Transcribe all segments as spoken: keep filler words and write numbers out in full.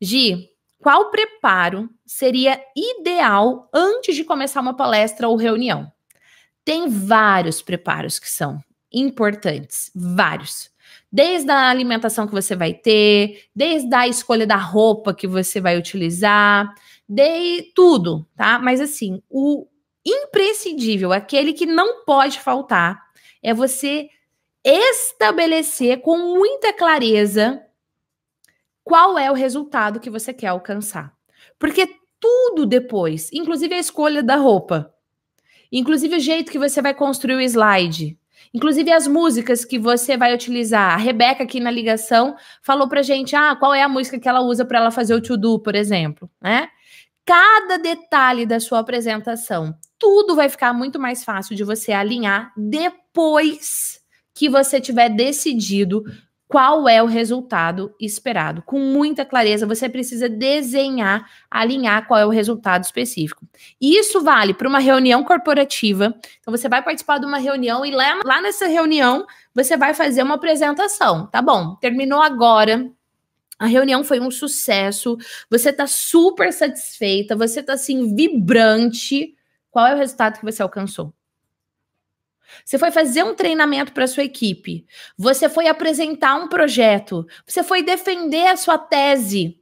Gi, qual preparo seria ideal antes de começar uma palestra ou reunião? Tem vários preparos que são importantes, vários. Desde a alimentação que você vai ter, desde a escolha da roupa que você vai utilizar, de tudo, tá? Mas assim, o imprescindível, aquele que não pode faltar, é você estabelecer com muita clareza qual é o resultado que você quer alcançar. Porque tudo depois, inclusive a escolha da roupa, inclusive o jeito que você vai construir o slide, inclusive as músicas que você vai utilizar. A Rebeca aqui na ligação falou pra gente, ah, qual é a música que ela usa para ela fazer o to-do, por exemplo, né? Cada detalhe da sua apresentação, tudo vai ficar muito mais fácil de você alinhar depois que você tiver decidido qual é o resultado esperado. Com muita clareza, você precisa desenhar, alinhar qual é o resultado específico. E isso vale para uma reunião corporativa. Então, você vai participar de uma reunião e lá, lá nessa reunião, você vai fazer uma apresentação. Tá bom, terminou agora. A reunião foi um sucesso. Você está super satisfeita. Você está, assim, vibrante. Qual é o resultado que você alcançou? Você foi fazer um treinamento para a sua equipe, você foi apresentar um projeto, você foi defender a sua tese,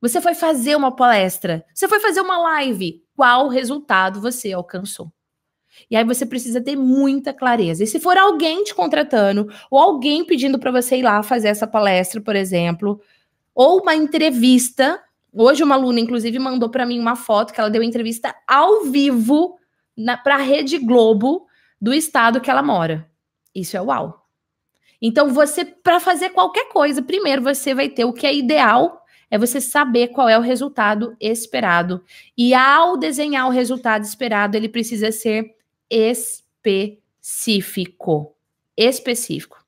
você foi fazer uma palestra, você foi fazer uma live. Qual resultado você alcançou? E aí você precisa ter muita clareza. E se for alguém te contratando ou alguém pedindo para você ir lá fazer essa palestra, por exemplo, ou uma entrevista, hoje uma aluna, inclusive, mandou para mim uma foto que ela deu entrevista ao vivo para a Rede Globo, do estado que ela mora. Isso é uau. Então, você, para fazer qualquer coisa, primeiro você vai ter o que é ideal, é você saber qual é o resultado esperado. E ao desenhar o resultado esperado, ele precisa ser específico. Específico.